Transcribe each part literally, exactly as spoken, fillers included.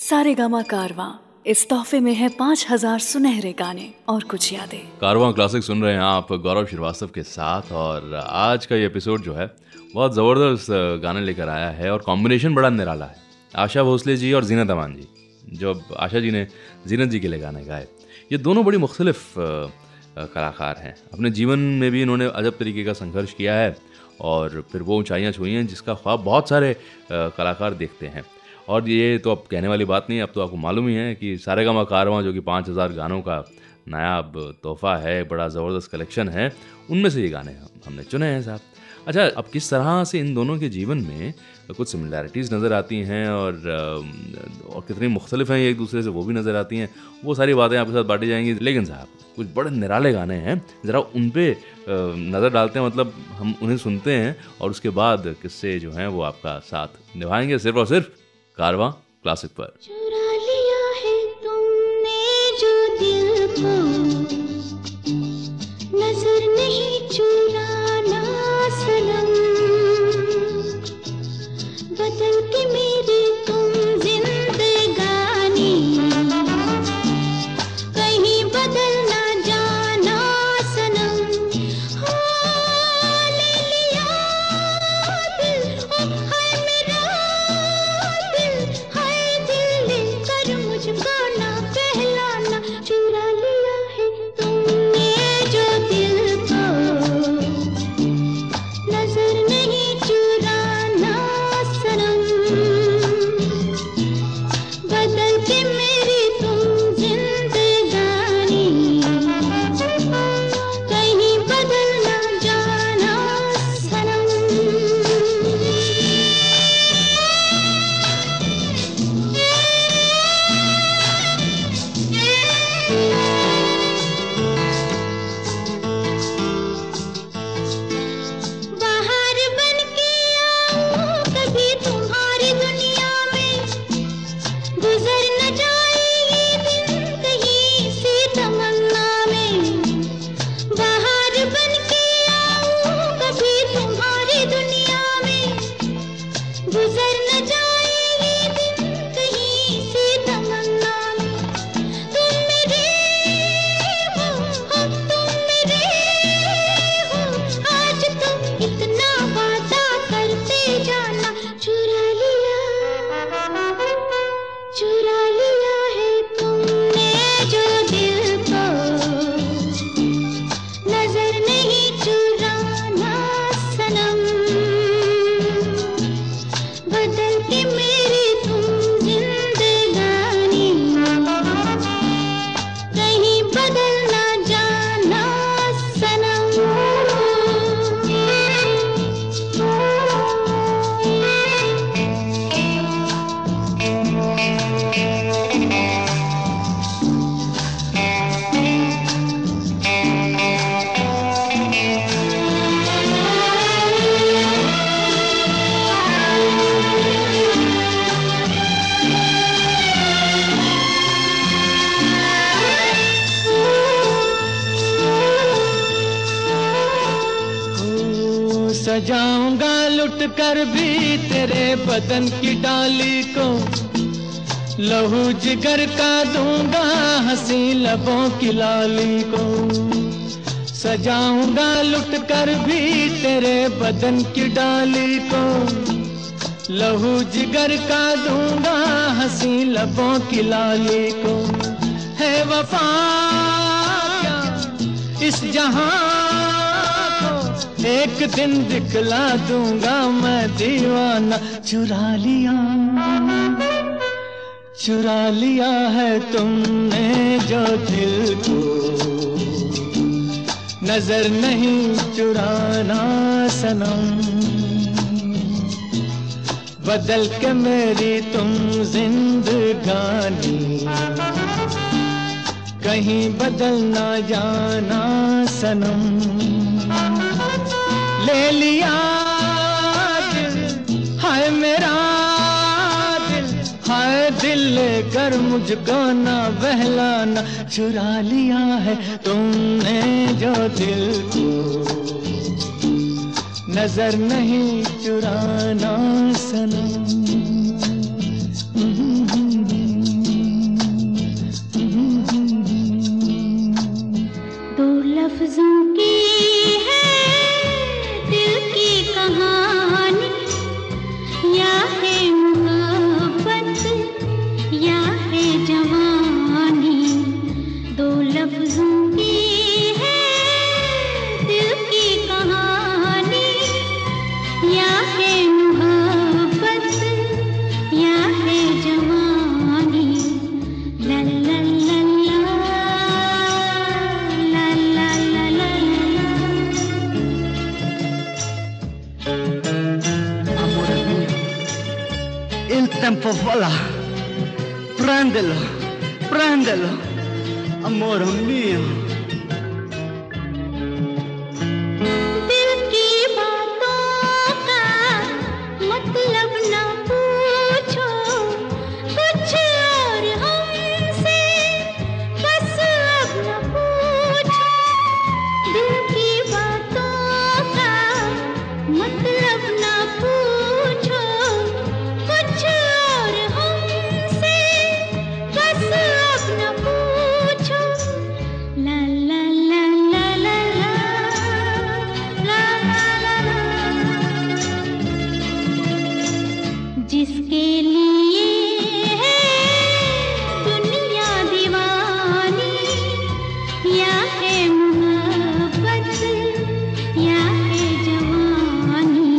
सारेगामा कारवां, इस तोहफे में है पाँच हजार सुनहरे गाने और कुछ यादें। कारवां क्लासिक सुन रहे हैं आप गौरव श्रीवास्तव के साथ, और आज का ये एपिसोड जो है बहुत ज़बरदस्त गाने लेकर आया है और कॉम्बिनेशन बड़ा निराला है। आशा भोसले जी और जीनत अमान जी, जब आशा जी ने जीनत जी के लिए गाने गाए, ये दोनों बड़ी मुख्तलिफ कलाकार हैं। अपने जीवन में भी इन्होंने अजब तरीके का संघर्ष किया है और फिर वो ऊँचाइयाँ छुई हैं जिसका ख्वाब बहुत सारे कलाकार देखते हैं। और ये तो अब कहने वाली बात नहीं है, अब तो आपको मालूम ही है कि सारेगामा कारवां जो कि पाँच हज़ार गानों का नायाब तोहफ़ा है, बड़ा ज़बरदस्त कलेक्शन है, उनमें से ये गाने हमने चुने हैं साहब। अच्छा, अब किस तरह से इन दोनों के जीवन में कुछ सिमिलैरिटीज़ नज़र आती हैं और और कितनी मुख्तलिफ हैं एक दूसरे से वो भी नज़र आती हैं, वो सारी बातें आपके साथ बांटी जाएंगी। लेकिन साहब कुछ बड़े निराले गाने हैं, ज़रा उन पर नज़र डालते हैं, मतलब हम उन्हें सुनते हैं और उसके बाद किस्से जो हैं वो आपका साथ निभाएंगे सिर्फ और सिर्फ कारवां क्लासिक पर। चुरा लिया है तुमने जो दिल को, नजर नहीं चुराना सनम, बदल के मेरी तुम जिंदगानी, कहीं बदल ना जाना सनम, हो ले लिया दिल, ओ हाय मेरा सजाऊंगा लुट कर भी तेरे बदन की डाली को, लहू जिगर का दूंगा हंसी लबों की लाली को। सजाऊंगा लुट कर भी तेरे बदन की डाली को, लहू जिगर का दूंगा हंसी लबों की लाली को। है वफा क्या इस जहां, एक दिन दिखला दूंगा मैं दीवाना। चुरा लिया, चुरा लिया है तुमने जो दिल को, नजर नहीं चुराना सनम, बदल के मेरी तुम जिंदगानी, कहीं बदल ना जाना सनम। ले लिया दिल, हाय मेरा दिल, हाय दिल लेकर मुझको ना बहलाना। चुरा लिया है तुमने जो दिल को, नजर नहीं चुराना सनम। अल्लाह प्राण दे लो, प्राण दे लो अमोर मिया। दिल की बातों का मतलब ना पूछो कुछ और हमसे, बस अब ना पूछो। दिल की बातों का मतलब ना पूछो कुछ और हमसे, बस अब ना पूछो। ला ला ला ला ला ला ला ला ला। जिसके लिए है दुनिया दीवानी, या है मोहब्बत या है जवानी।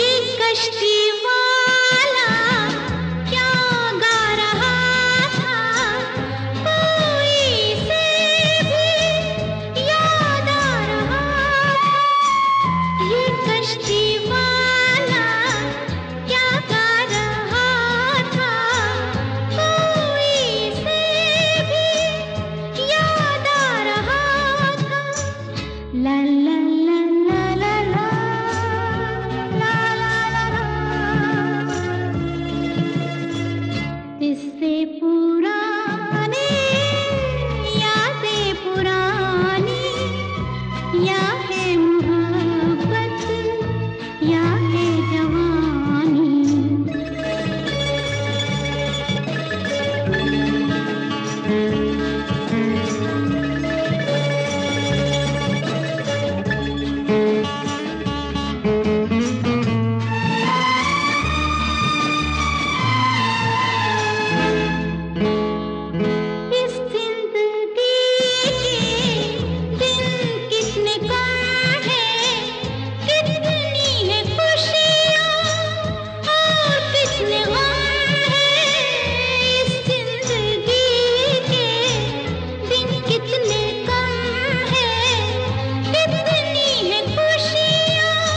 ये कश्ती वाला क्या गा रहा था, कोई से भी याद आ रहा था। ये कश्ती वाला क्या गा रहा था, कोई से भी याद आ रहा था। ला ला ला ला ला ला ला ला ला। इससे पुराने यादें पुरानी, या है मोहब्बत या है जवानी। इस जिंदगी के दिन कितने कम है, कितनी है खुशियाँ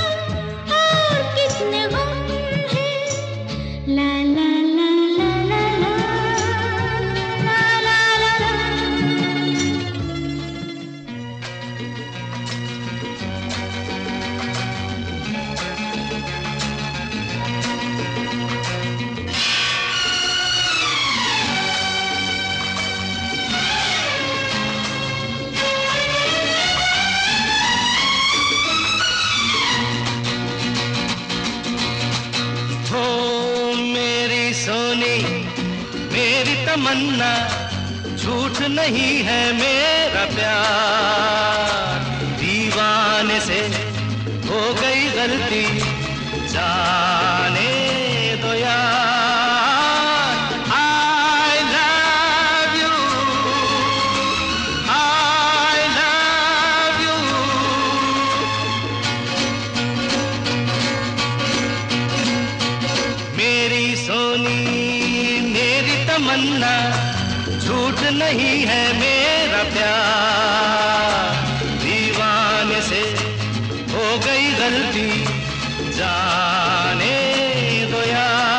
और कितने गम है। इस जिंदगी के दिन कितने कम है, कितनी है खुशियाँ और कितने गम है। ला ला ला ला ला ला ला ला ला ला। हो मेरी सोनी मेरी तमन्ना, झूठ नहीं है मेरा प्यार। दीवाने से हो गई गलती, जाने दो यार। I love you, I love you। मेरी सोनी मेरी तमन्ना, झूठ नहीं है मेरा प्यार। दीवाने से हो गई गलती, जाने दो यार।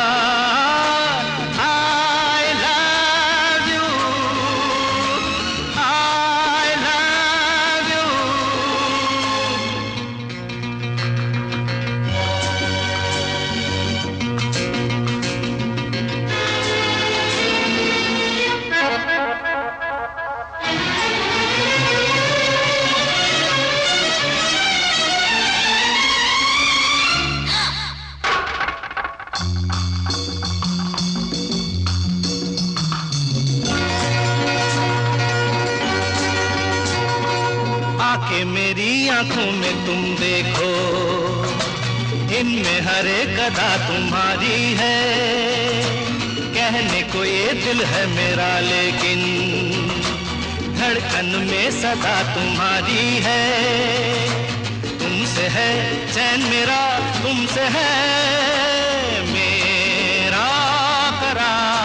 I love you, I love you। आके मेरी आंखों में तुम देखो, इनमें हर एक अदा तुम्हारी है। कहने को ये दिल है मेरा, लेकिन धड़कन में सदा तुम्हारी है, तुमसे है चैन मेरा, तुमसे है मेरा करार।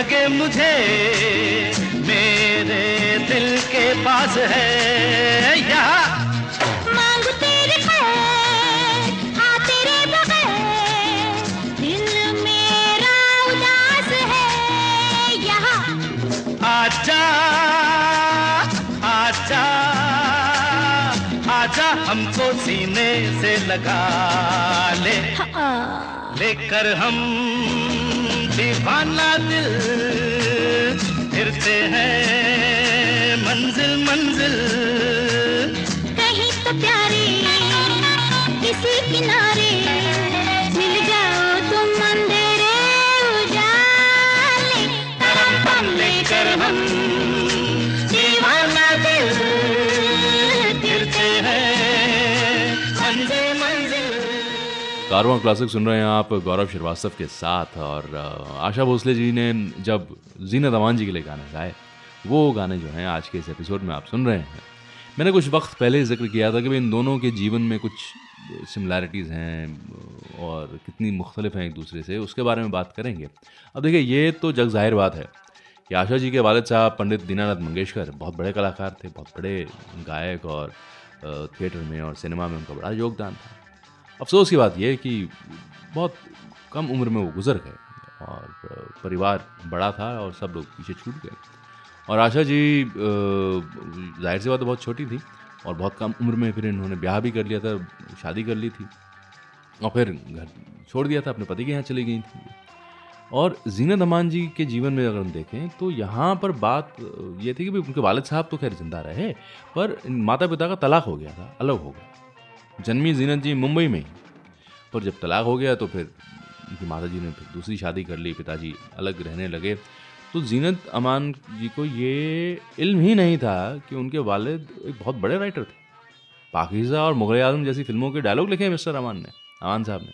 लगे मुझे मेरे दिल के पास है यहाँ हमको सीने से लगा ले, लेकर हम दीवाना दिल फिरते हैं मंजिल मंजिल कहीं तो प्यारे किसी किनारे मिल जाओ तुम अंधेरे उजाले तरफ लेकर हम कारवां क्लासिक सुन रहे हैं आप गौरव श्रीवास्तव के साथ। और आशा भोसले जी ने जब जीनत अमान जी के लिए गाने गाए, वो गाने जो हैं आज के इस एपिसोड में आप सुन रहे हैं। मैंने कुछ वक्त पहले जिक्र किया था कि इन दोनों के जीवन में कुछ सिमिलैरिटीज़ हैं और कितनी मुख्तलिफ हैं एक दूसरे से, उसके बारे में बात करेंगे। अब देखिए, ये तो जग जाहिर बात है कि आशा जी के वालिद साहब पंडित दीनानाथ मंगेशकर बहुत बड़े कलाकार थे, बहुत बड़े गायक, और थिएटर में और सिनेमा में उनका बड़ा योगदान था। अफसोस की बात यह है कि बहुत कम उम्र में वो गुजर गए और परिवार बड़ा था और सब लोग पीछे छूट गए। और आशा जी जाहिर सी बात बहुत छोटी थी और बहुत कम उम्र में फिर इन्होंने ब्याह भी कर लिया था, शादी कर ली थी और फिर घर छोड़ दिया था, अपने पति के यहाँ चली गई थी। और जीनत अमान जी के जीवन में अगर हम देखें तो यहाँ पर बात ये थी कि उनके वालिद साहब तो खैर जिंदा रहे, पर माता पिता का तलाक हो गया था, अलग हो गया। जन्मी जीनत जी मुंबई में, पर जब तलाक हो गया तो फिर उनकी माता जी ने फिर दूसरी शादी कर ली, पिताजी अलग रहने लगे। तो जीनत अमान जी को ये इल्म ही नहीं था कि उनके वालिद एक बहुत बड़े राइटर थे। पाकिजा और मुगल आजम जैसी फिल्मों के डायलॉग लिखे हैं मिस्टर अमान ने, अमान साहब ने,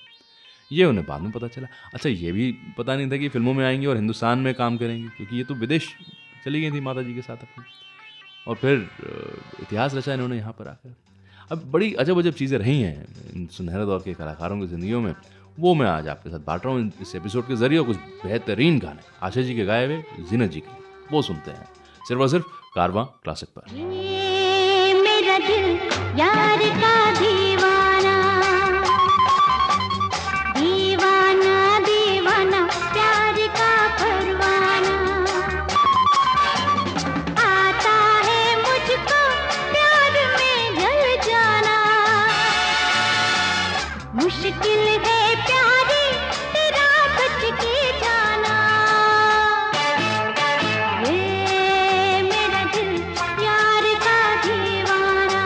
ये उन्हें बाद में पता चला। अच्छा, ये भी पता नहीं था कि फिल्मों में आएंगे और हिंदुस्तान में काम करेंगे, क्योंकि ये तो विदेश चली गई थी माता जी के साथ अपने, और फिर इतिहास रचा इन्होंने यहाँ पर आकर। अब बड़ी अजब अजब चीज़ें रही हैं इन सुनहरे दौर के कलाकारों की ज़िंदगियों में, वो मैं आज आपके साथ बांट रहा हूँ इस एपिसोड के ज़रिए। कुछ बेहतरीन गाने आशा जी के गाए हुए, जीनत जी के, वो सुनते हैं सिर्फ और सिर्फ कारवां क्लासिक पर। ये मेरा दिल यार का दीवाना, दीवाना दीवाना प्यार का परवाना, आता है मुझको मुश्किल है प्यारे तेरा बच के जाना, ये मेरा दिल यार का दीवाना,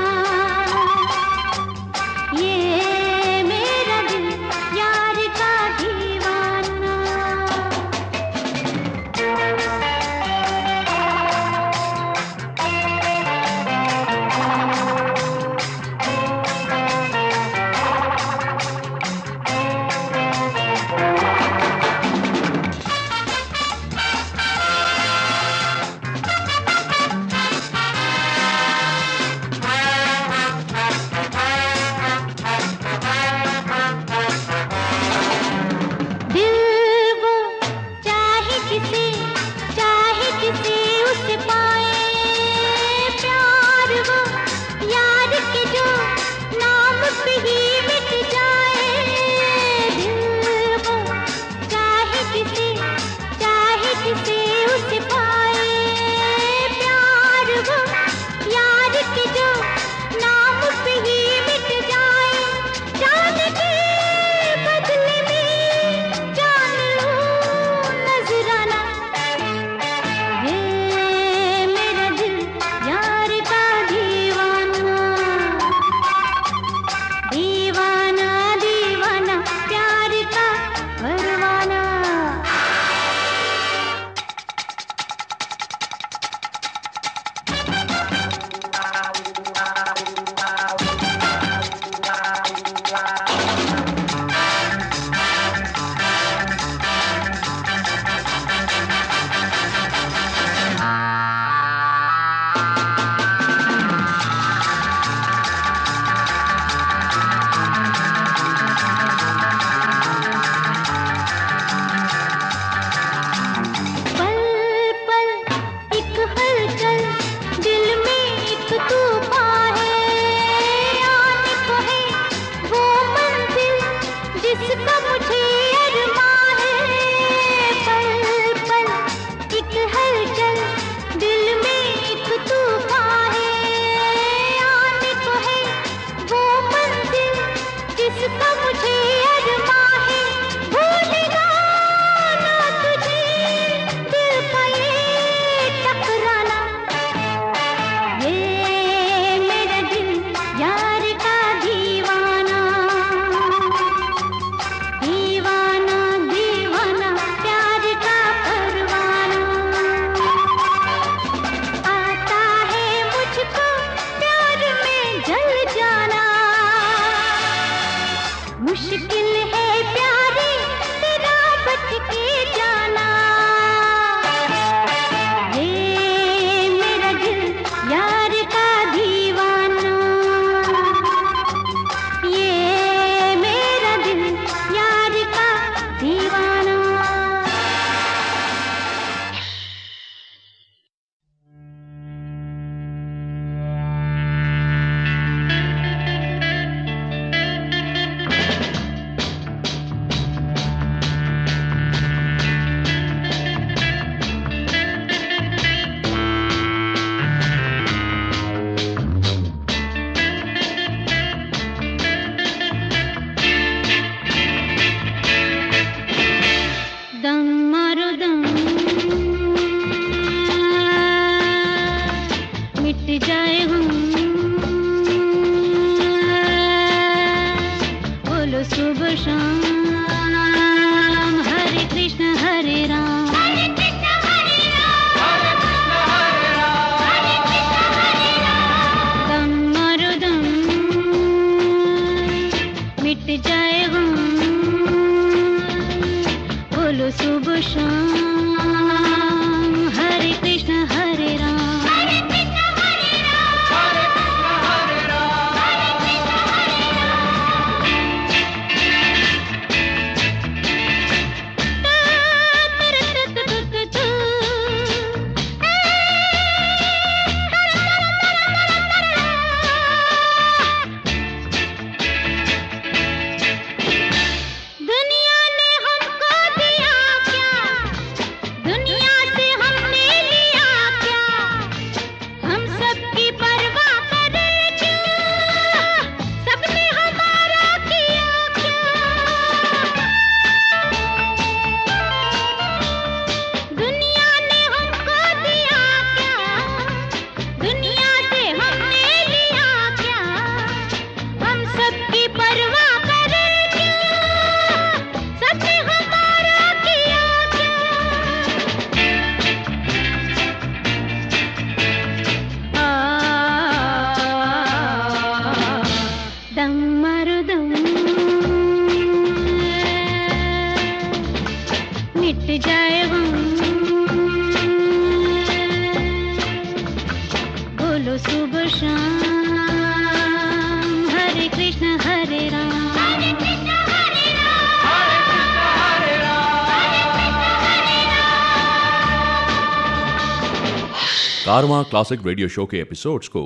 कारवां क्लासिक रेडियो शो के एपिसोड्स को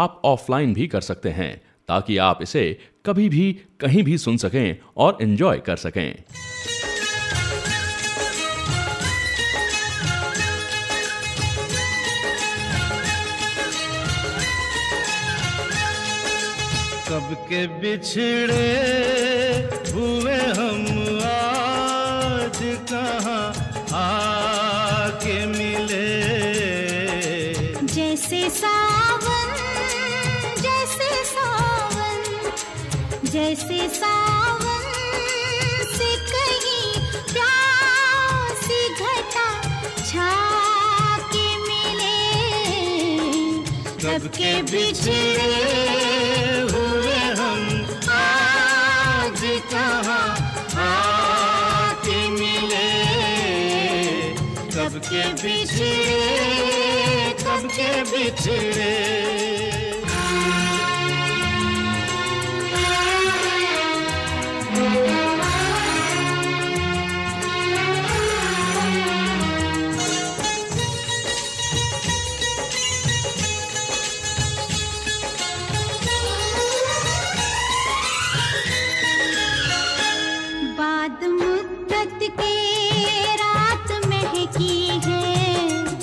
आप ऑफलाइन भी कर सकते हैं ताकि आप इसे कभी भी कहीं भी सुन सकें और एंजॉय कर सकें। सबके बिछड़े हुए हम आज कहाँ आके मिले, जैसे सावन जैसे सावन जैसे सावन से कहीं प्यास घटा छा के मिले। सबके बिछड़े सबके बिछड़े सबके बिछड़े।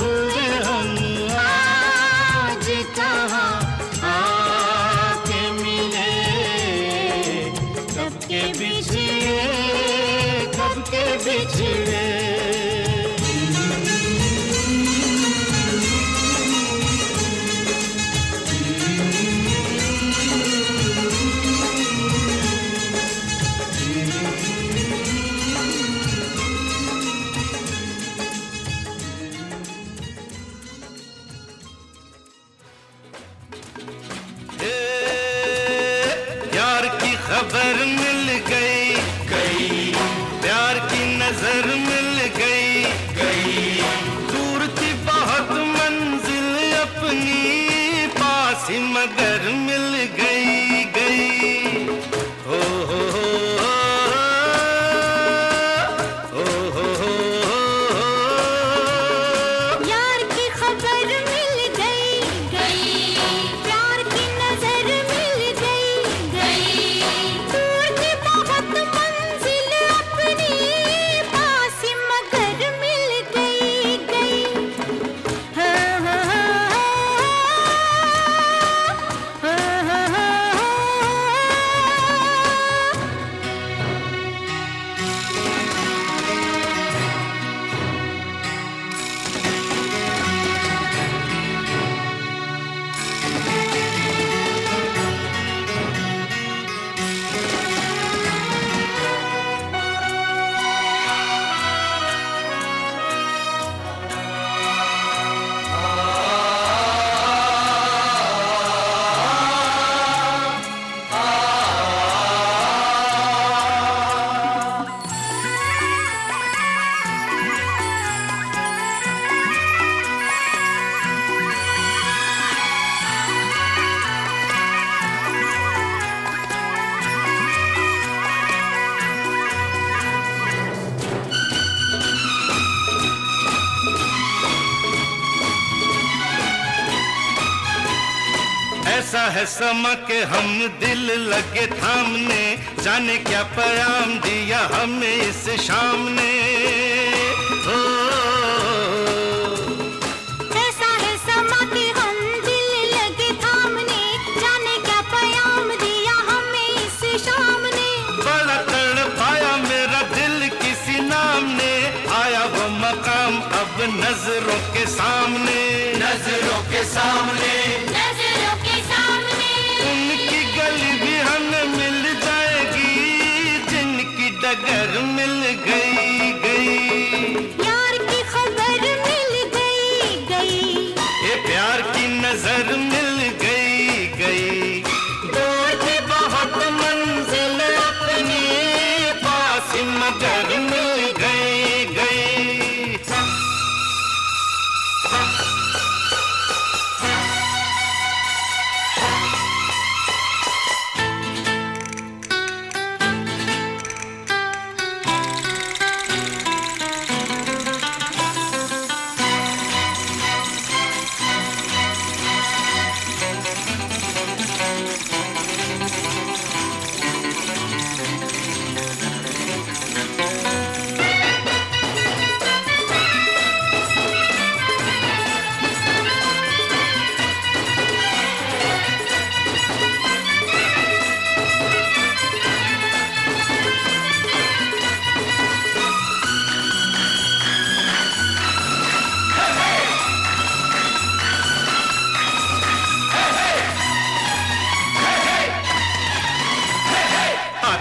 हुए हम आज कहाँ आके मिले। सबके बिछड़े खबर मिल गई गई, प्यार की नजर मिल गई गई, दूर थी बहुत मंजिल अपनी पास ही मगर मिल गई गई। हो हो हो हो हो हो, यार की खबर मिल गई गई, प्यार की नजर मिल गई गई, दूर थी बहुत मंजिल अपनी पास ही मगर मिल गई गई। हाँ हाँ हाँ हाँ हाँ, ऐसा है समा के हम दिल लगे थामने, जाने क्या पैगाम दिया हमें इस शाम ने। हो ऐसा है समा के हम दिल लगे थामने, जाने क्या पैगाम दिया हमें इस शाम ने, बड़ा तड़पाया मेरा दिल किसी नाम ने, आया वो मकाम अब नजरों के सामने नजरों के सामने। नजरों के सामने उनकी गली भी हमें मिल जाएगी, जिनकी डगर मिल गई गई, प्यार की खबर मिल गई गई, ये प्यार की नजर मिल गई गई, दूर थी बहुत मंजिल अपनी पास मगर मिल गई गई।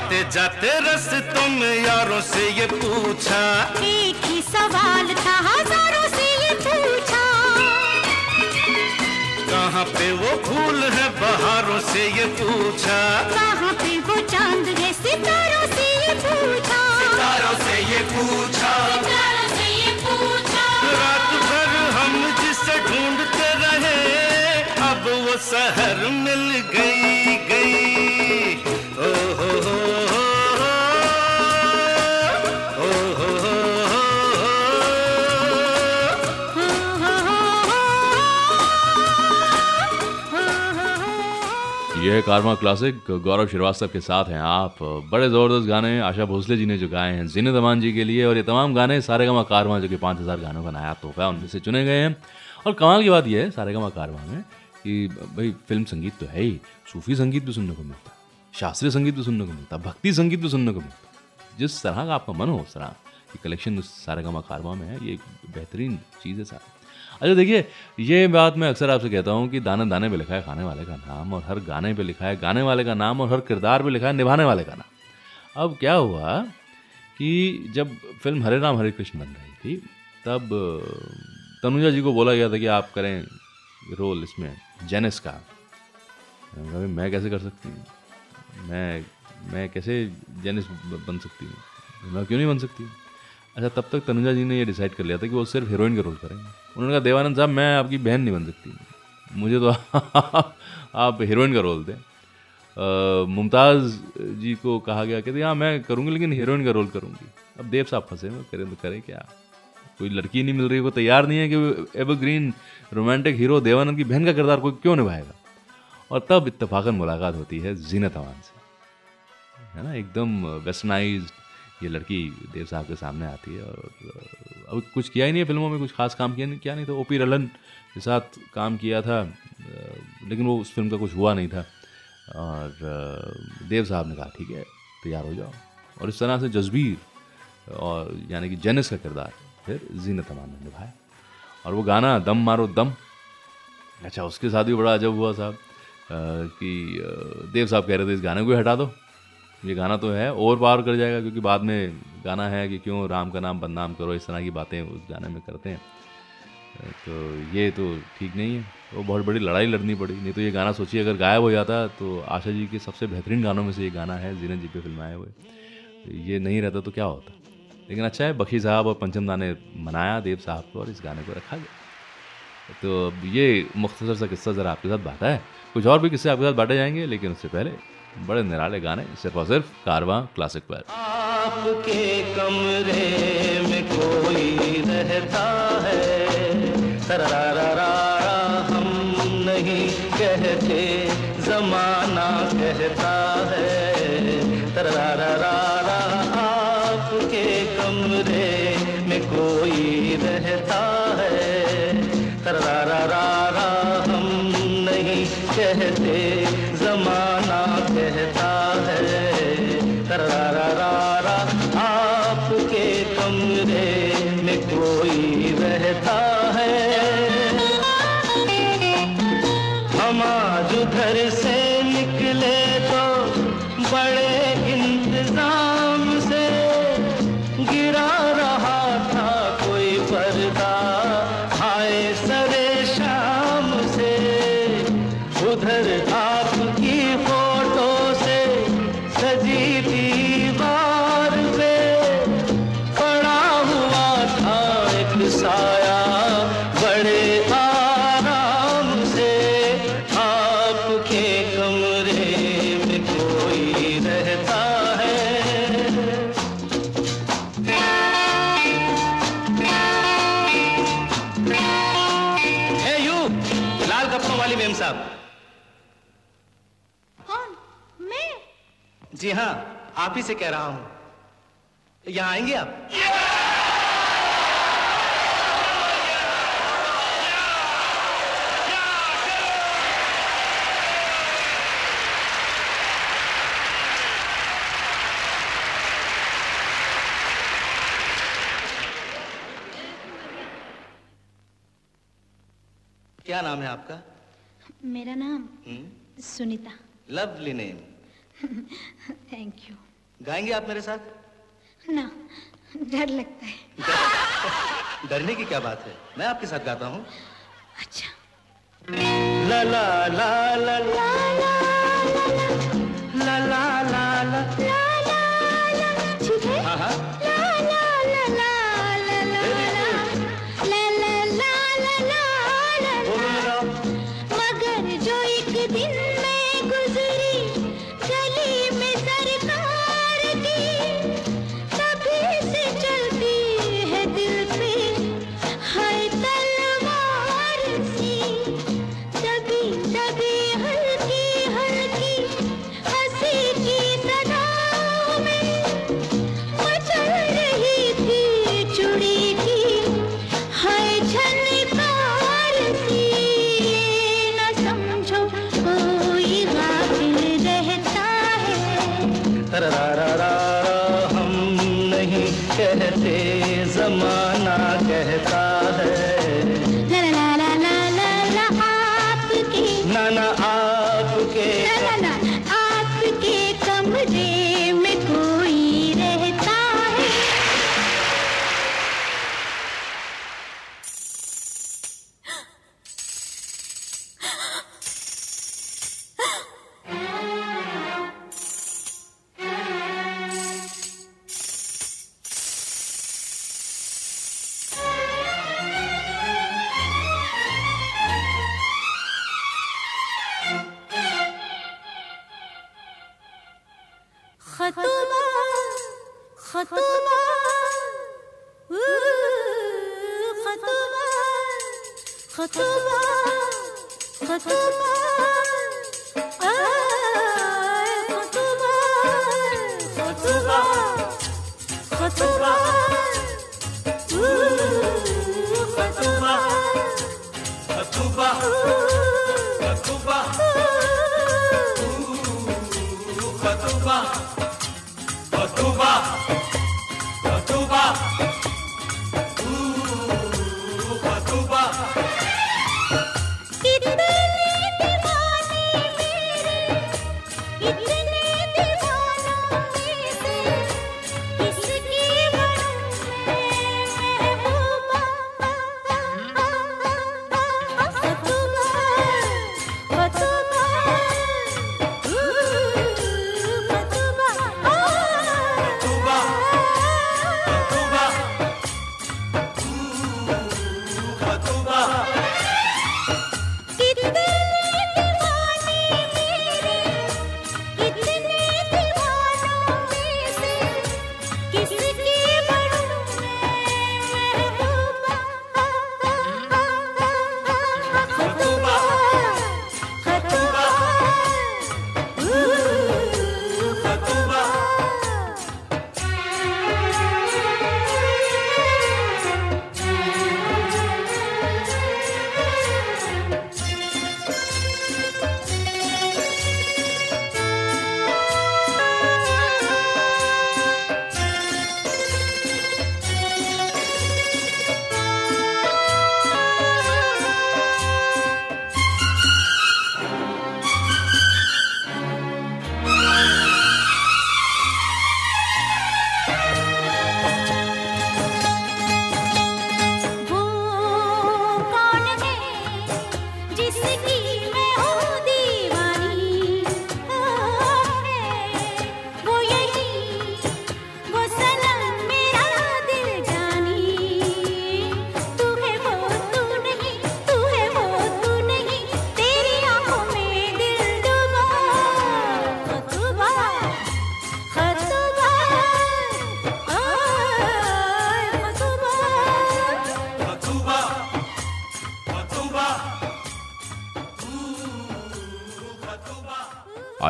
आते जाते रस्तों में यारों से ये पूछा, एक ही सवाल था हजारों से ये पूछा, कहाँ पे वो फूल है बहारों से ये पूछा, कहाँ पे वो चांद है सितारों से ये पूछा, सितारों से ये पूछा, सितारों से ये पूछा, रात भर हम जिसे ढूंढते रहे अब वो शहर मिल गई गई। ओ हो हो हो हो हो हो हो। यह कारवां क्लासिक गौरव श्रीवास्तव के साथ हैं आप। बड़े ज़बरदस्त गाने आशा भोसले जी ने जो गाए हैं जीनत अमान जी के लिए, और ये तमाम गाने सारेगामा कारवां जो कि पाँच हज़ार गानों का नायाब तोहफा है उनमें से चुने गए हैं। और कमाल की बात यह है सारेगामा कारवां में कि भाई फिल्म संगीत तो है ही, सूफी संगीत भी सुनने को मिलता है, शास्त्रीय संगीत भी सुनने को मिलता है, भक्ति संगीत भी सुनने को मिलता है। जिस तरह का आपका मन हो उस तरह ये कलेक्शन उस सारेगामा कारवां में है, ये एक बेहतरीन चीज़ है साहब। अच्छा देखिए, ये बात मैं अक्सर आपसे कहता हूँ कि दाने दाने पे लिखा है खाने वाले का नाम, और हर गाने पे लिखा है गाने वाले का नाम, और हर किरदार पे लिखा है निभाने वाले का नाम। अब क्या हुआ कि जब फिल्म हरे राम हरे कृष्ण बन रही थी तब तनुजा जी को बोला गया था कि आप करें रोल इसमें जेनिस का। मैं कैसे कर सकती हूँ, मैं मैं कैसे जर्नलिस्ट बन सकती हूँ, मैं क्यों नहीं बन सकती। अच्छा, तब तक तनुजा जी ने ये डिसाइड कर लिया था कि वो सिर्फ हीरोइन का रोल करेंगे। उन्होंने कहा देवानंद साहब मैं आपकी बहन नहीं बन सकती, मुझे तो आप हीरोइन का रोल दें। मुमताज़ जी को कहा गया, कहते हाँ मैं करूँगी लेकिन हीरोइन का रोल करूँगी। अब देव साहब फंसे में, करें तो करें क्या, कोई लड़की नहीं मिल रही, वो तैयार नहीं है कि एवरग्रीन रोमांटिक हीरो देवानंद की बहन का किरदार कोई क्यों निभाएगा। और तब इत्तफाकन मुलाकात होती है जीनत अमान से, है ना, एकदम वेस्टर्नाइज्ड ये लड़की देव साहब के सामने आती है। और अब कुछ किया ही नहीं है फिल्मों में, कुछ खास काम किया नहीं किया नहीं था। ओपी रलन के साथ काम किया था लेकिन वो उस फिल्म का कुछ हुआ नहीं था। और देव साहब ने कहा ठीक है तैयार हो जाओ, और इस तरह से जज़बीर और यानी कि जेनिस का किरदार फिर जीनत अमान ने निभाया। और वो गाना दम मारो दम, अच्छा उसके साथ भी बड़ा अजब हुआ साहब कि देव साहब कह रहे थे इस गाने को हटा दो, ये गाना तो है ओवर पावर कर जाएगा, क्योंकि बाद में गाना है कि क्यों राम का नाम बदनाम करो, इस तरह की बातें उस गाने में करते हैं, तो ये तो ठीक नहीं है। तो बहुत बड़ी लड़ाई लड़नी पड़ी, नहीं तो ये गाना सोचिए अगर गायब हो जाता तो आशा जी के सबसे बेहतरीन गानों में से ये गाना है, जीनत जी पे फिल्माए हुए, ये नहीं रहता तो क्या होता। लेकिन अच्छा है बक्षी साहब और पंचम दा ने मनाया देव साहब को और इस गाने को रखा गया। तो अब ये मुख्तसर सा किस्सा ज़रा आपके साथ बांटा है, कुछ और भी किस्से आपके साथ बांटे जाएंगे, लेकिन उससे पहले बड़े निराले गाने सिर्फ और सिर्फ कारवां क्लासिक पर। आपके कमरे में कोई रहता है, तरारारा हम नहीं कहते जमाना कहता है, तरारारा आपके कमरे में कोई रहता है, तरारारा हम नहीं कहते जमाना कहता है, तरारारा आपके कमरे में कोई रहता है। हम आज उधर से निकले तो बड़े इंतजाम से, गिरा रहा था कोई पर्दा हाय सरे शाम से, उधर आपकी फोटो से सजी दीवार पे पड़ा हुआ था एक साया, बड़े आराम से आपके कमरे में कोई रहता है। हे यू, लाल कपड़ों वाली मेम साहब। कौन? मैं? जी हाँ, आप ही से कह रहा हूं, यहाँ आएंगे आप? क्या नाम है आपका? मेरा नाम हुँ? Sunita. Lovely name. Thank you. गाएंगे आप मेरे साथ? ना, डर लगता है। डर- डरने की क्या बात है, मैं आपके साथ गाता हूँ। अच्छा। ला ला ला ला ला ला ला ला ला। हाँ हाँ बोलो लगाओ। मगर जो एक दिन में गुजरी गली में सरकार की, तभी से चलती है दिल पे हाय तलवार सी, तभी तभी हल्की I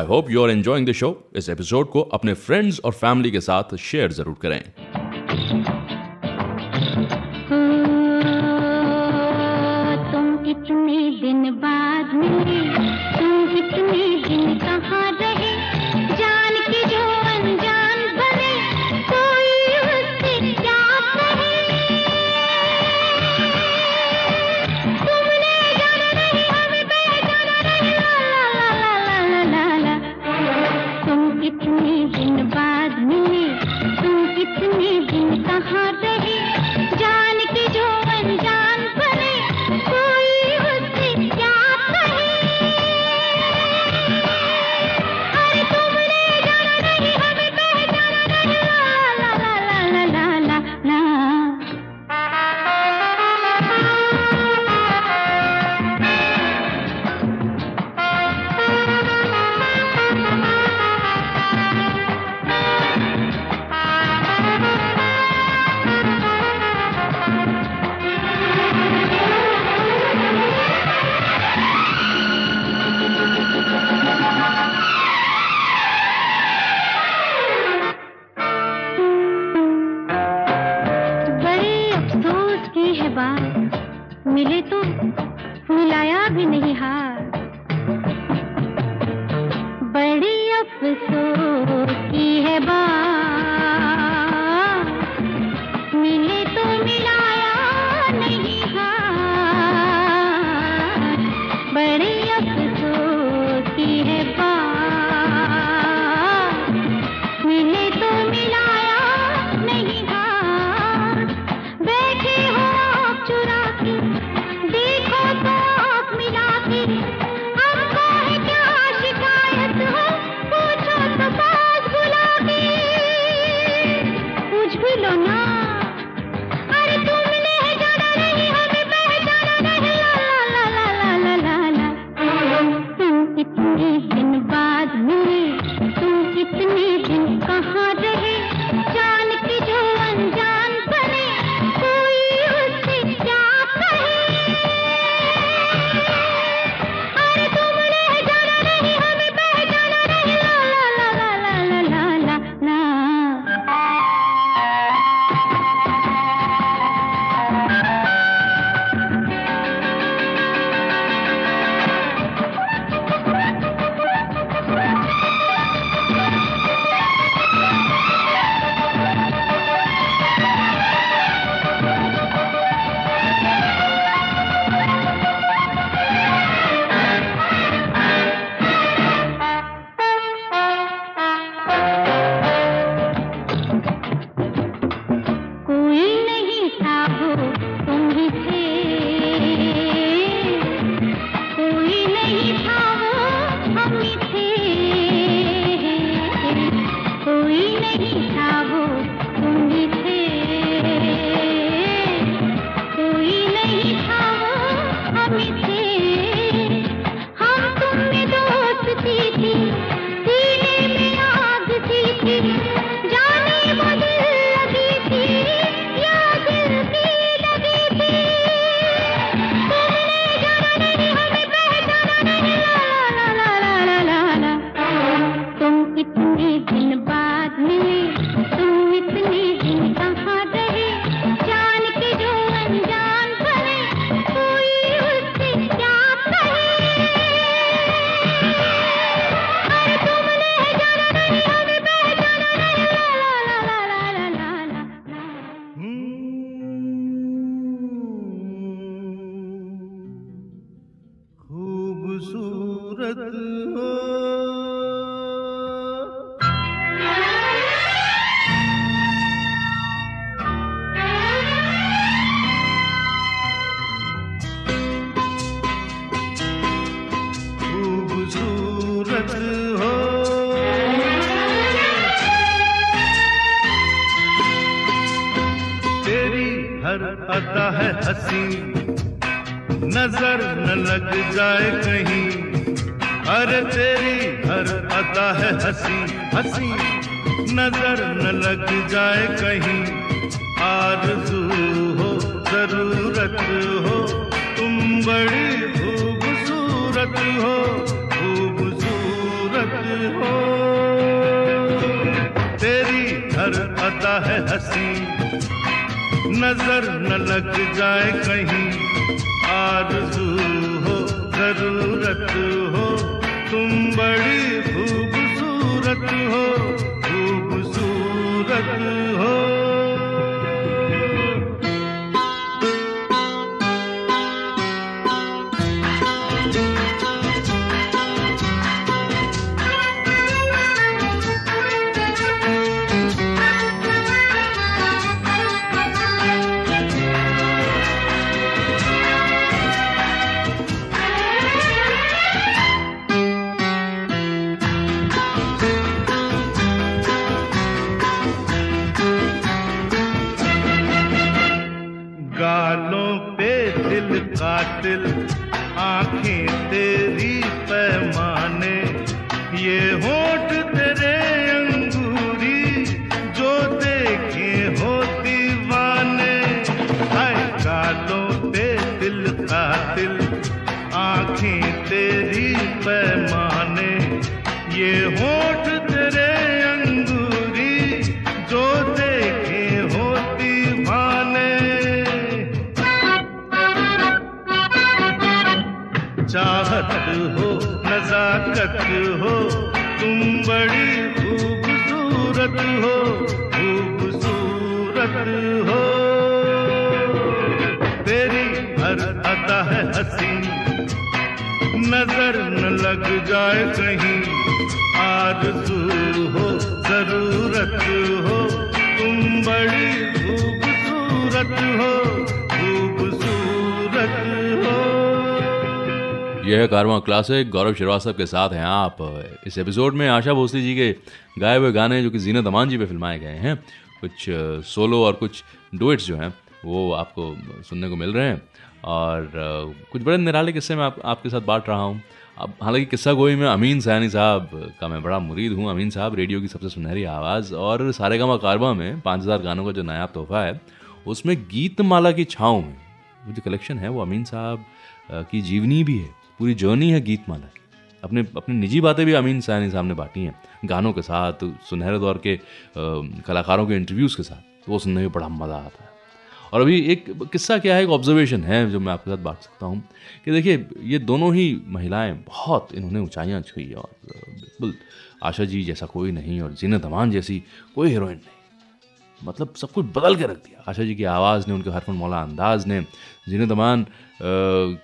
hope you are enjoying the show. इस एपिसोड को अपने फ्रेंड्स और फैमिली के साथ शेयर जरूर करें. कारवां क्लासिक गौरव श्रीवास्तव के साथ हैं आप। इस एपिसोड में आशा भोसले जी के गाए हुए गाने जो कि जीनत अमान जी पे फिल्माए गए हैं, कुछ सोलो और कुछ डुएट्स जो हैं वो आपको सुनने को मिल रहे हैं। और कुछ बड़े निराले किस्से मैं आप, आपके साथ बांट रहा हूँ। अब हालांकि किस्सा गोई में अमीन सयानी साहब का मैं बड़ा मुरीद हूँ। अमीन साहब रेडियो की सबसे सुनहरी आवाज़ और सारेगामा कारवां में पाँच हज़ार गानों का जो नायाब तोहफा है उसमें गीत माला की छाँव में वो जो कलेक्शन है वो अमीन साहब की जीवनी भी है, पूरी जर्नी है गीत माला। अपने अपनी निजी बातें भी अमीन सयानी साहब ने बांटी हैं गानों के साथ, सुनहरे दौर के आ, कलाकारों के इंटरव्यूज़ के साथ। वो सुनने में बड़ा मज़ा आता है। और अभी एक किस्सा क्या है, एक ऑब्जर्वेशन है जो मैं आपके साथ बांट सकता हूँ कि देखिए ये दोनों ही महिलाएं बहुत इन्होंने ऊंचाइयां छुई और बिल्कुल आशा जी जैसा कोई नहीं और जीनत अमान जैसी कोई हीरोइन नहीं। मतलब सब कुछ बदल के रख दिया। आशा जी की आवाज़ ने, उनके हरफन मौला अंदाज़ ने, जीनत अमान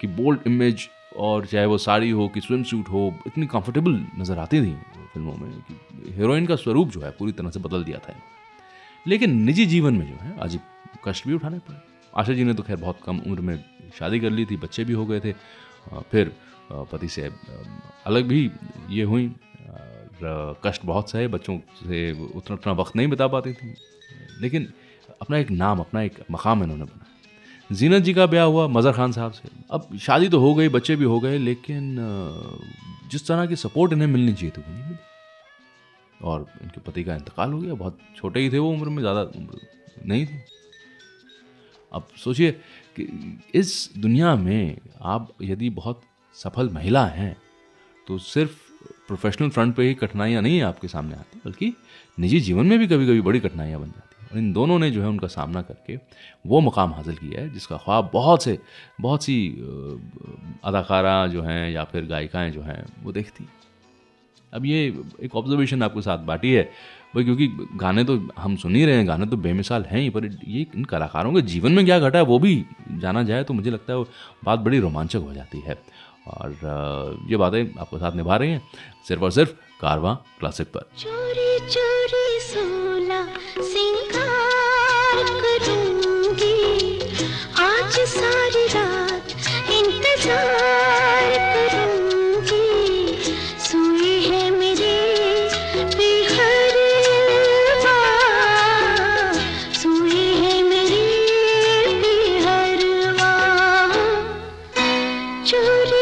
की बोल्ड इमेज, और चाहे वो साड़ी हो कि स्विम सूट हो, इतनी कंफर्टेबल नज़र आती थी फिल्मों में कि हीरोइन का स्वरूप जो है पूरी तरह से बदल दिया था। लेकिन निजी जीवन में जो है अजीब कष्ट भी उठाने पड़े। आशा जी ने तो खैर बहुत कम उम्र में शादी कर ली थी, बच्चे भी हो गए थे, फिर पति से अलग भी ये हुई, कष्ट बहुत सहे, बच्चों से उतना उतना वक्त नहीं बिता पाती थी। लेकिन अपना एक नाम, अपना एक मकाम इन्होंने बनाया। जीनत जी का ब्याह हुआ मज़र खान साहब से। अब शादी तो हो गई, बच्चे भी हो गए, लेकिन जिस तरह की सपोर्ट इन्हें मिलनी चाहिए थी वो नहीं मिली, और इनके पति का इंतकाल हो गया। बहुत छोटे ही थे वो, उम्र में ज़्यादा उम्र नहीं थी। अब सोचिए कि इस दुनिया में आप यदि बहुत सफल महिला हैं तो सिर्फ प्रोफेशनल फ्रंट पे ही कठिनाइयाँ नहीं आपके सामने आती, बल्कि निजी जीवन में भी कभी कभी बड़ी कठिनाइयाँ बन जाती हैं। और इन दोनों ने जो है उनका सामना करके वो मुकाम हासिल किया है जिसका ख्वाब बहुत से बहुत सी अदाकारा जो हैं या फिर गायिकाएं जो हैं वो देखती हैं। अब ये एक ऑब्जर्वेशन आपके साथ बाटी है भाई, क्योंकि गाने तो हम सुन ही रहे हैं, गाने तो बेमिसाल हैं ही, पर ये इन कलाकारों के जीवन में क्या घटा है वो भी जाना जाए तो मुझे लगता है वो बात बड़ी रोमांचक हो जाती है। और ये बातें आपके साथ निभा रही हैं सिर्फ और सिर्फ कारवां क्लासिक पर। चोरी चोरी सोला सिंगार करूंगी आज सारी रात, इंतजार करूंगी सोए है मेरे बिहर माँ, सोए है मेरे बिहर माँ। चोरी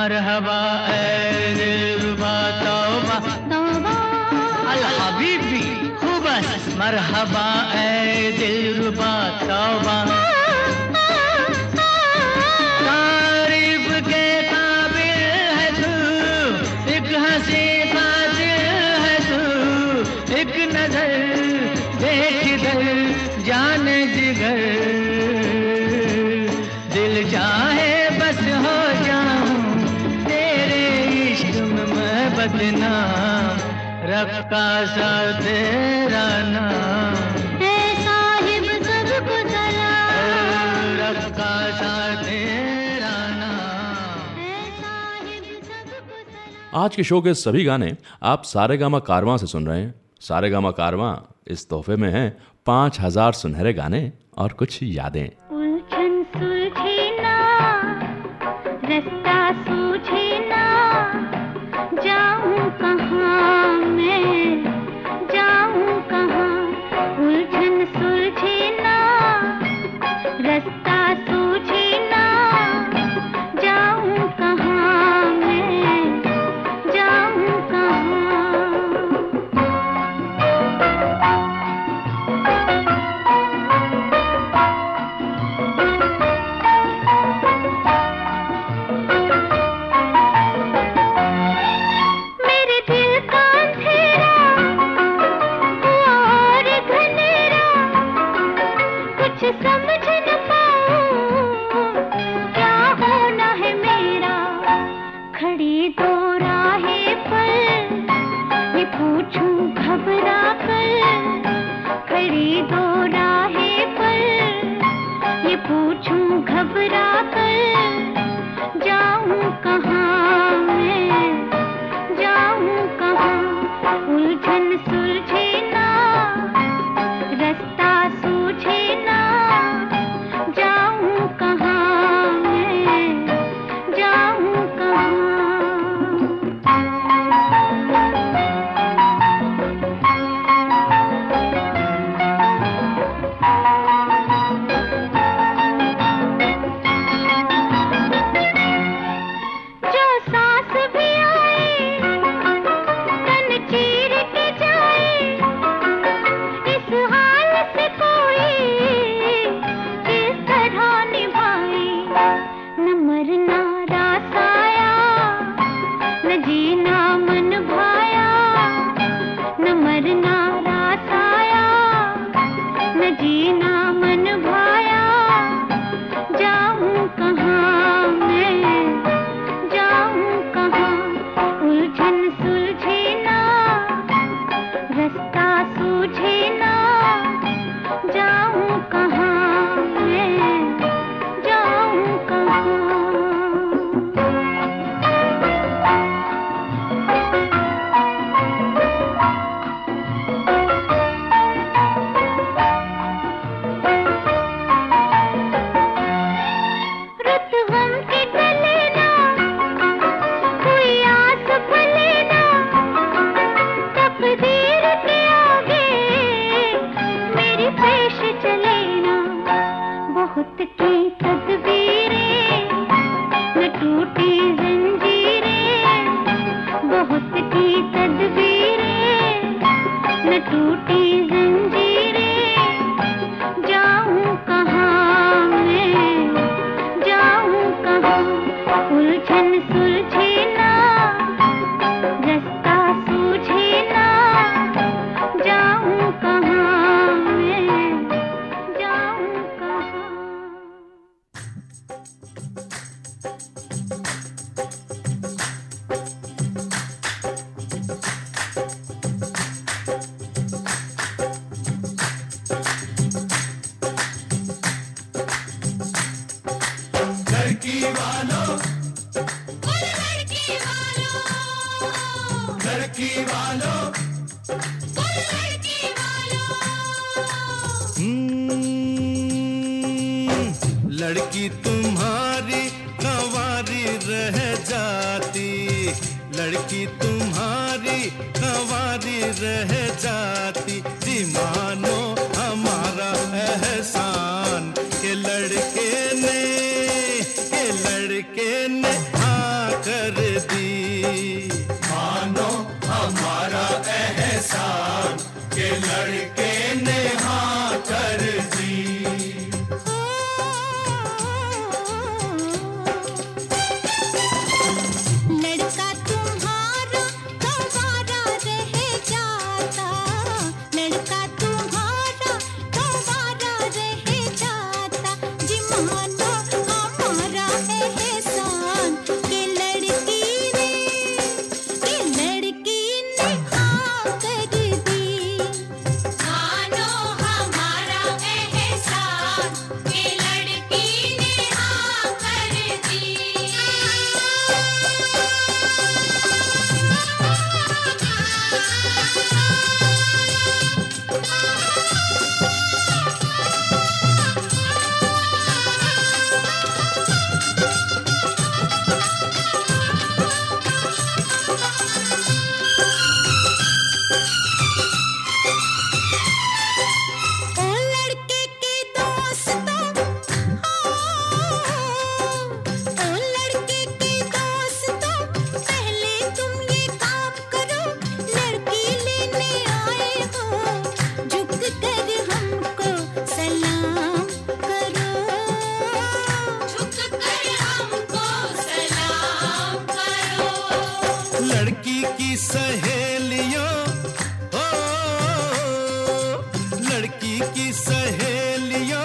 मरहबा ऐबा तौबा तौबा अल हबीबी खुबस मरहबा ऐ दिलरुबा तौबा तारीफ के काबिल है तू, एक हंसी कातिल है तू, एक नजर देख दर जान जिगर दिल चाहे बस हो बदना रब का सा तेरा नाम ऐ साहिब सबको सलाम रब का सा तेरा नाम ऐ साहिब सबको सलाम। आज के शो के सभी गाने आप सारेगामा कारवां से सुन रहे हैं। सारेगामा कारवां इस तोहफे में हैं पाँच हजार सुनहरे गाने और कुछ यादें। उलझन सुलझी ना रास्ता सूझे ना जाऊं कहाँ मैं जाऊं कहाँ उलझन सुलझे ना रास्ता सूझे ना जाऊं कहाँ मैं जाऊं कहाँ समझ न पाऊं क्या होना है मेरा खड़ी दो राहें पर ये पूछूं घबरा कर खड़ी दो राहें पर ये पूछूं घबरा कर जाऊं कहाँ मैं जाऊं कहाँ उलझन सुलझे ना रास्ता सूझे ना के लड़के ने आकर सहेलियों हो, लड़की की सहेलियों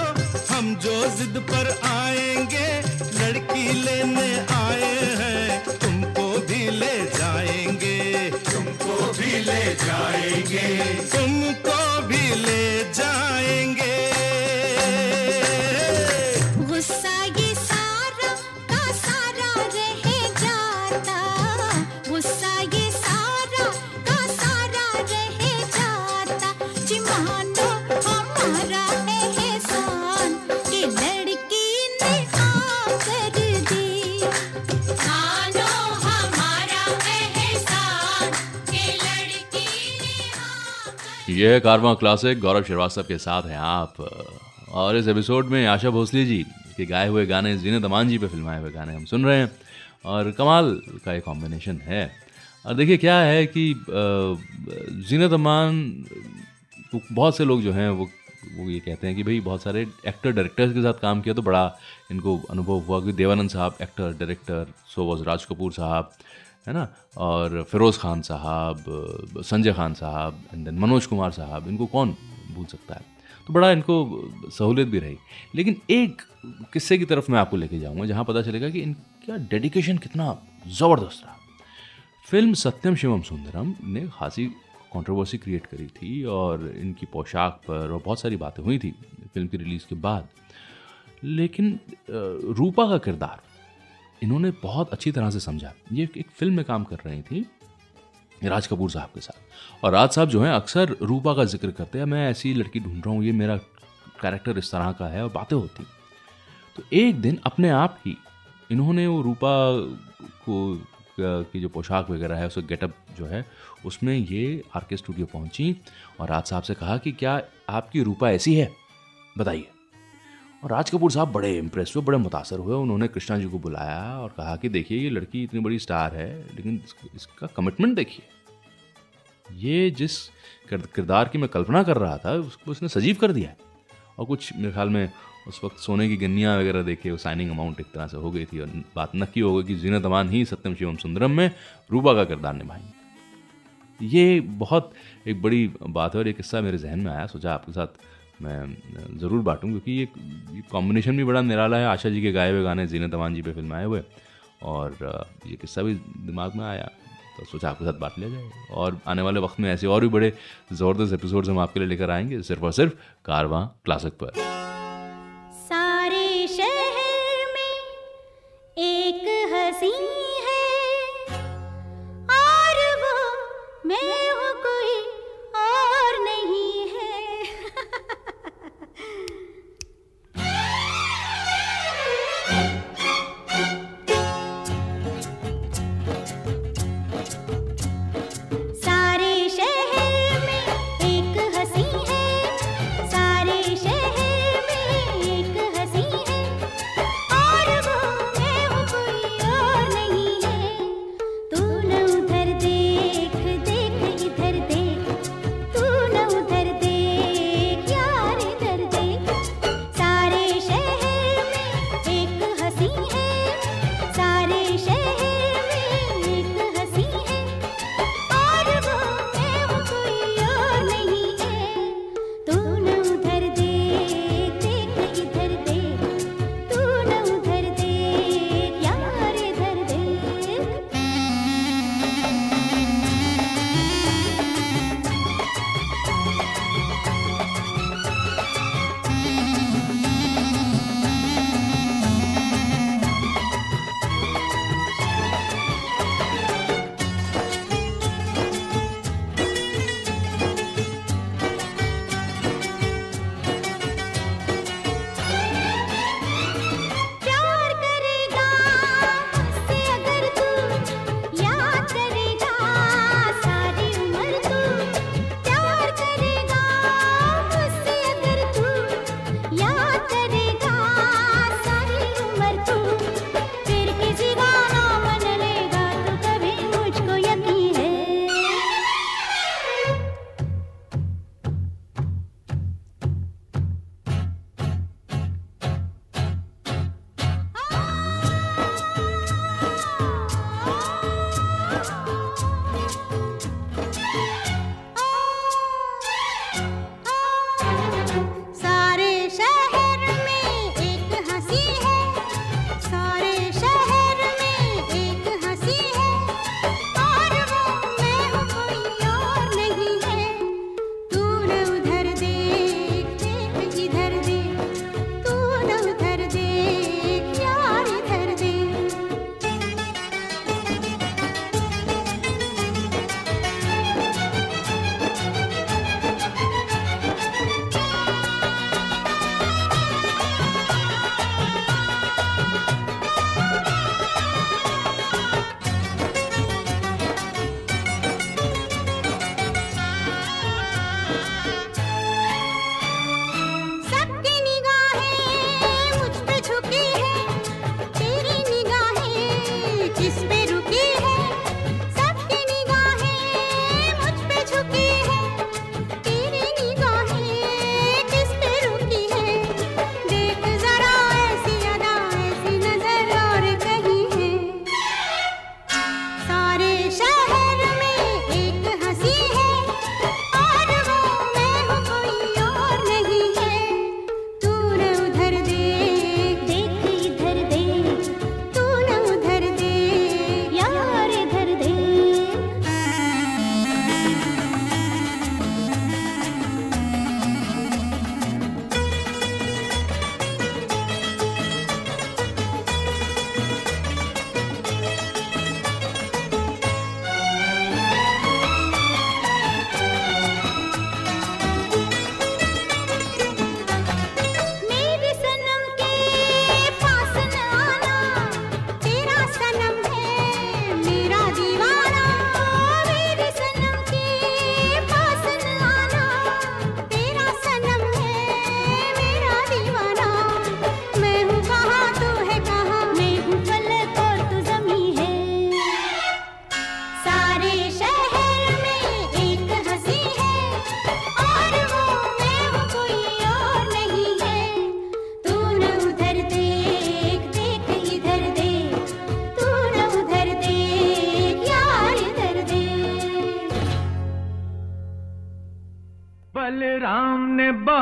हम जो जिद पर आएंगे, लड़की लेने आए हैं, तुमको भी ले जाएंगे, तुमको भी ले जाएंगे, तुमको भी ले जाएंगे। यह है कारवां क्लासिक, गौरव श्रीवास्तव के साथ हैं आप। और इस एपिसोड में आशा भोसले जी के गाए हुए गाने, जीनत अमान जी पे फिल्माए हुए गाने हम सुन रहे हैं, और कमाल का एक कॉम्बिनेशन है। और देखिए क्या है कि जीनत अमान तो बहुत से लोग जो हैं वो वो ये कहते हैं कि भाई बहुत सारे एक्टर डायरेक्टर्स के साथ काम किया तो बड़ा इनको अनुभव हुआ, कि देवानंद साहब एक्टर डायरेक्टर, सोवराज कपूर साहब है ना, और फिरोज खान साहब, संजय खान साहब, एंड देन मनोज कुमार साहब, इनको कौन भूल सकता है। तो बड़ा इनको सहूलियत भी रही। लेकिन एक किस्से की तरफ मैं आपको लेके जाऊंगा जहां पता चलेगा कि इनका डेडिकेशन कितना ज़बरदस्त रहा। फिल्म सत्यम शिवम सुंदरम ने खासी कंट्रोवर्सी क्रिएट करी थी, और इनकी पोशाक पर और बहुत सारी बातें हुई थी फिल्म की रिलीज़ के बाद। लेकिन रूपा का किरदार इन्होंने बहुत अच्छी तरह से समझा। ये एक फिल्म में काम कर रही थी राज कपूर साहब के साथ, और राज साहब जो हैं अक्सर रूपा का जिक्र करते हैं, मैं ऐसी लड़की ढूंढ रहा हूँ, ये मेरा कैरेक्टर इस तरह का है, और बातें होती। तो एक दिन अपने आप ही इन्होंने वो रूपा को की जो पोशाक वगैरह है, उसका गेटअप जो है, उसमें ये आरके स्टूडियो पहुँची और राज साहब से कहा कि क्या आपकी रूपा ऐसी है, बताइए। और राज कपूर साहब बड़े इम्प्रेस हुए, बड़े मुतासर हुए। उन्होंने कृष्णा जी को बुलाया और कहा कि देखिए ये लड़की इतनी बड़ी स्टार है, लेकिन इसका कमिटमेंट देखिए, ये जिस किरदार की मैं कल्पना कर रहा था उसको उसने सजीव कर दिया है। और कुछ मेरे ख्याल में उस वक्त सोने की गन्नियाँ वगैरह देखे, वो साइनिंग अमाउंट एक तरह से हो गई थी, और बात नक्की हो गई कि जीनत अमान ही सत्यम शिवम सुंदरम में रूपा का किरदार निभाएंगे। ये बहुत एक बड़ी बात है, और एक किस्सा मेरे जहन में आया, सोचा आपके साथ मैं ज़रूर बांटूँ, क्योंकि ये, ये कॉम्बिनेशन भी बड़ा निराला है। आशा जी के गाए हुए गाने जीनत अमान जी पे फिल्माए हुए, और ये किस्सा भी दिमाग में आया तो सोचा आपके साथ बांट लिया जाए। और आने वाले वक्त में ऐसे और भी बड़े ज़बरदस्त एपिसोड्स हम आपके लिए लेकर आएंगे, सिर्फ और सिर्फ कारवां क्लासिक पर। सारे शहर में एक हसीन है, और वो मैं हूं, कोई और नहीं है।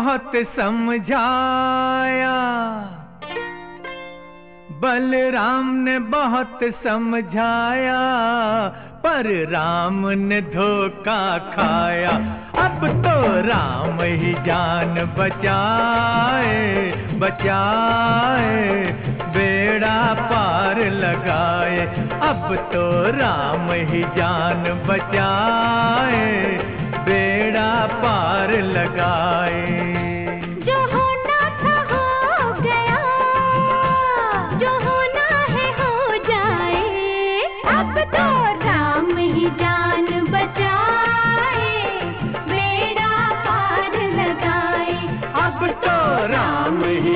बहुत समझाया, बलराम ने बहुत समझाया, पर राम ने धोखा खाया। अब तो राम ही जान बचाए बचाए, बेड़ा पार लगाए। अब तो राम ही जान बचाए, बेड़ा पार लगाए। जान बचाए, बेड़ा पार लगाए। अब तो राम ही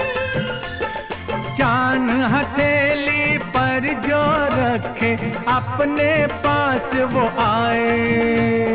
चांद हथेली पर जो रखे, अपने पास वो आए।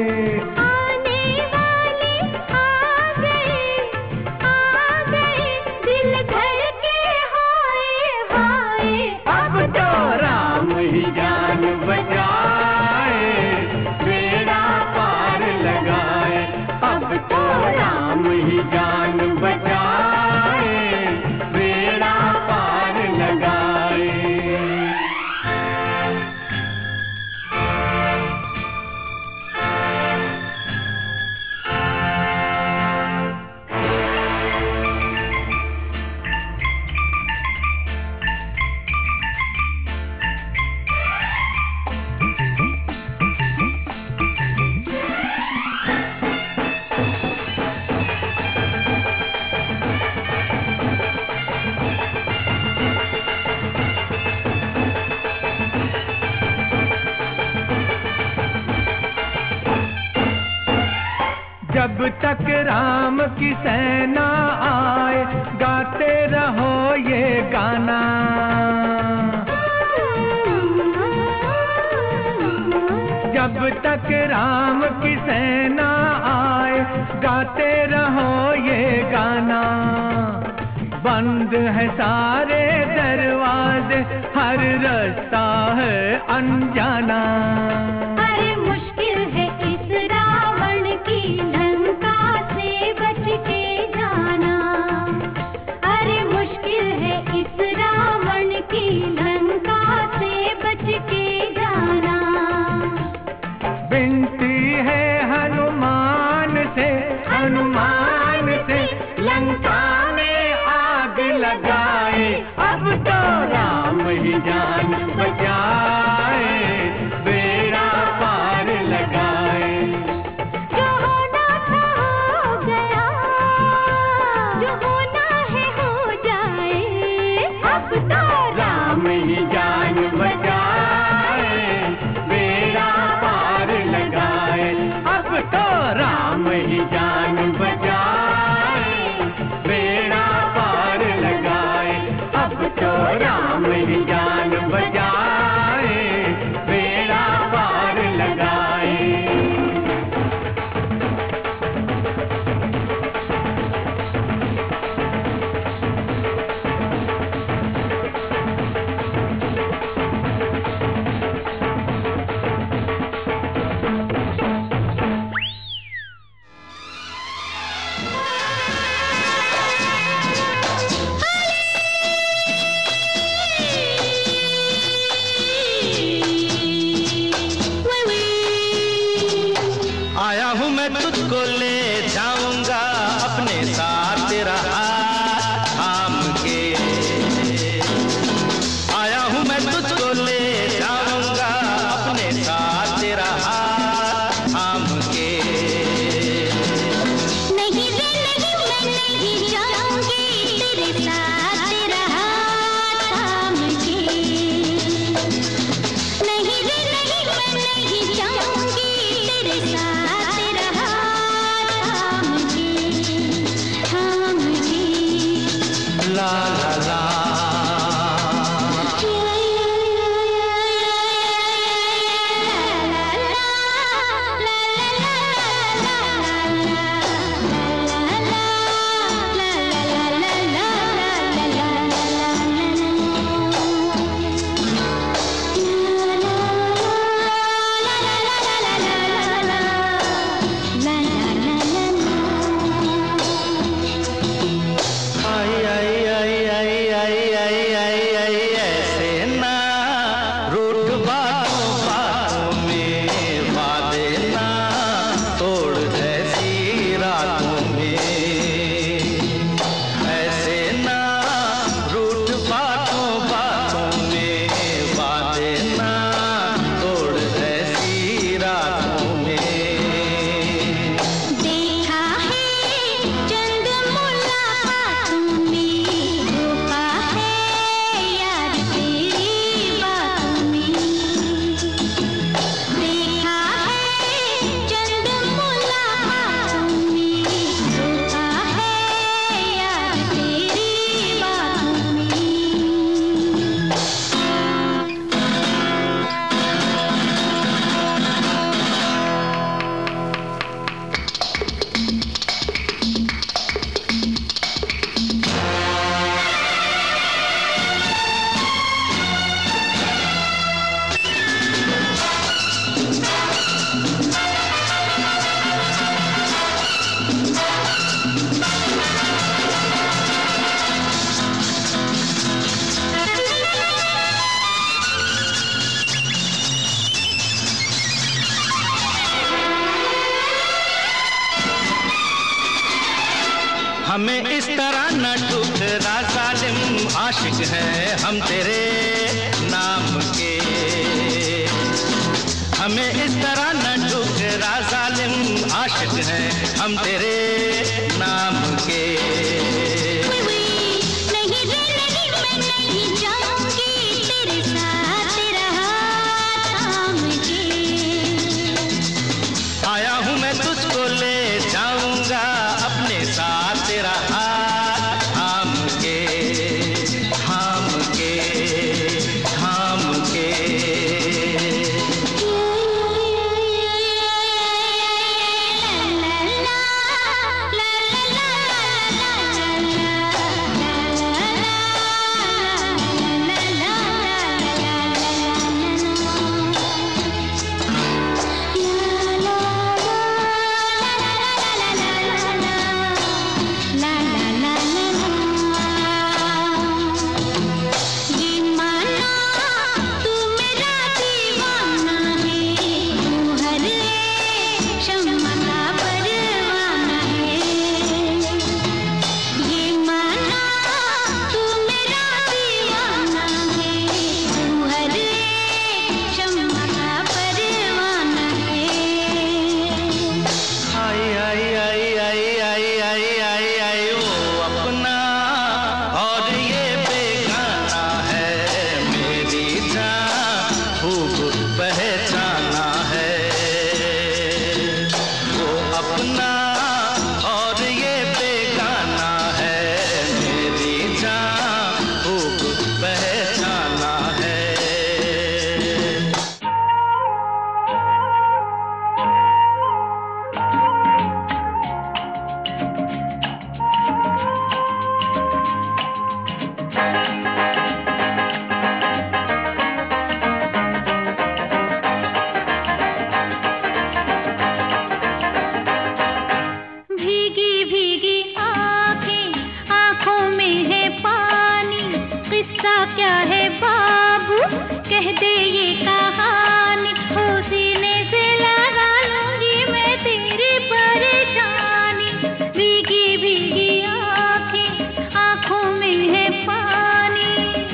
जब तक राम की सेना आए, गाते रहो ये गाना। जब तक राम की सेना आए, गाते रहो ये गाना। बंद है सारे दरवाजे, हर रास्ता है अनजाना। जान बचाए, बेड़ा पार लगाए। जो होना था हो गया, जो होना है हो जाए, अब तो राम ही जान बचाए, बेड़ा पार लगाए। अब तो राम ही जान बचाए, राम ही जान बचाए, बेड़ा पार लगाए।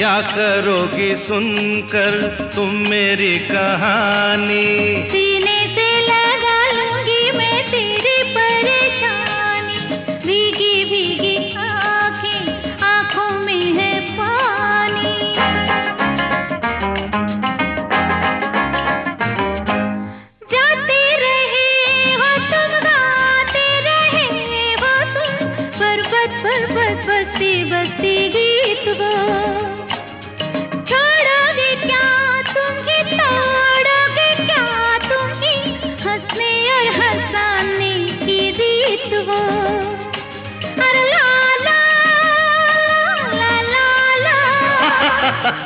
क्या करोगी सुनकर तुम मेरी कहानी, सीने से लगा लूंगी मैं तेरी परेशानी। भीगी भीगी आंखें, आंखों में है पानी। जाते रहे हो तुम, गाते रहे हो तुम, पर्वत पर्वत बस्ती बस्ती गीत गो।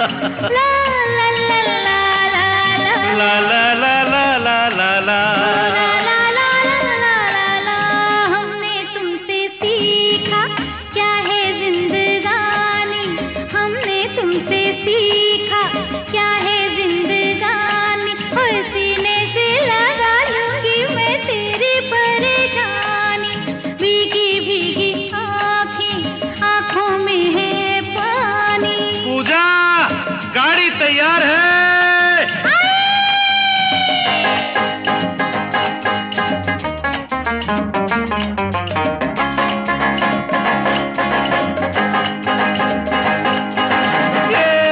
La la la la la la la la la la la la la, हमने तुमसे सीखा क्या है जिंदगानी, हमने तुमसे सीखा क्या है जिंदगानी। और सीने से लगा लूंगी मैं तेरी परेशानी, भीगी भीगी आँखें, आँखों में है पानी। पूजा गाड़ी तैयार है। ये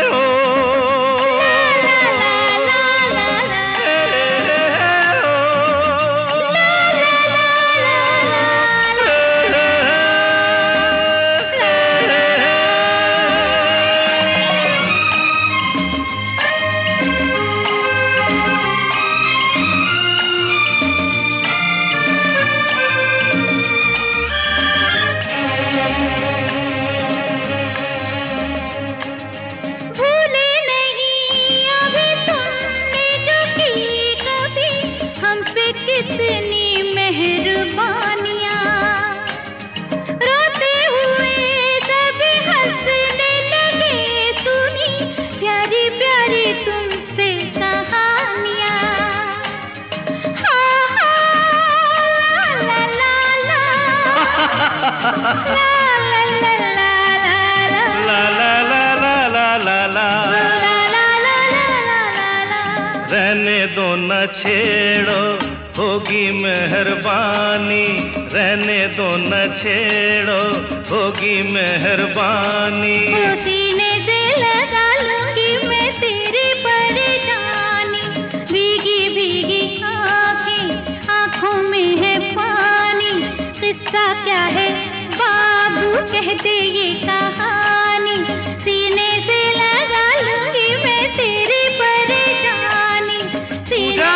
हो भूले नहीं अभी तुमने जो की कभी, हम पे कितनी मेहरबानियाँ। रोते हुए कभी हंसने लगे सुनी, प्यारी प्यारी तुमसे कहानियाँ। हा हा ला ला ला ला ला ला ला ला ला ला ला ला ला। रहने दो न छेड़ो होगी मेहरबानी, रहने दो न छेड़ो होगी मेहरबानी। सीने से लगा लूंगी मैं तेरी परेशानी, भीगी भीगी आँखें, आँखों में है पानी। किस्सा क्या है बाबू कहते ये कहानी, सीने से लगा लूंगी मैं तेरी परेशानी। सीने पूजा,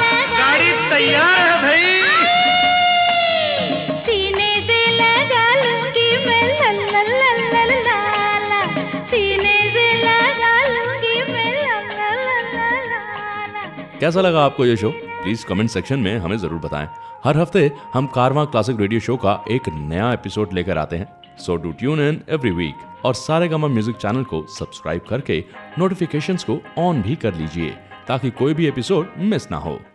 से लगा गाड़ी लूंगी तैयार है भाई। आई, सीने से लगा लूंगी मैं ला ला ला ला ला ला। सीने से लगा लूंगी मैं ला ला ला ला ला ला। कैसा लगा आपको ये शो? प्लीज कमेंट सेक्शन में हमें जरूर बताएं। हर हफ्ते हम कारवां क्लासिक रेडियो शो का एक नया एपिसोड लेकर आते हैं। So do tune in every week और सारेगामा म्यूजिक चैनल को सब्सक्राइब करके नोटिफिकेशंस को ऑन भी कर लीजिए ताकि कोई भी एपिसोड मिस ना हो।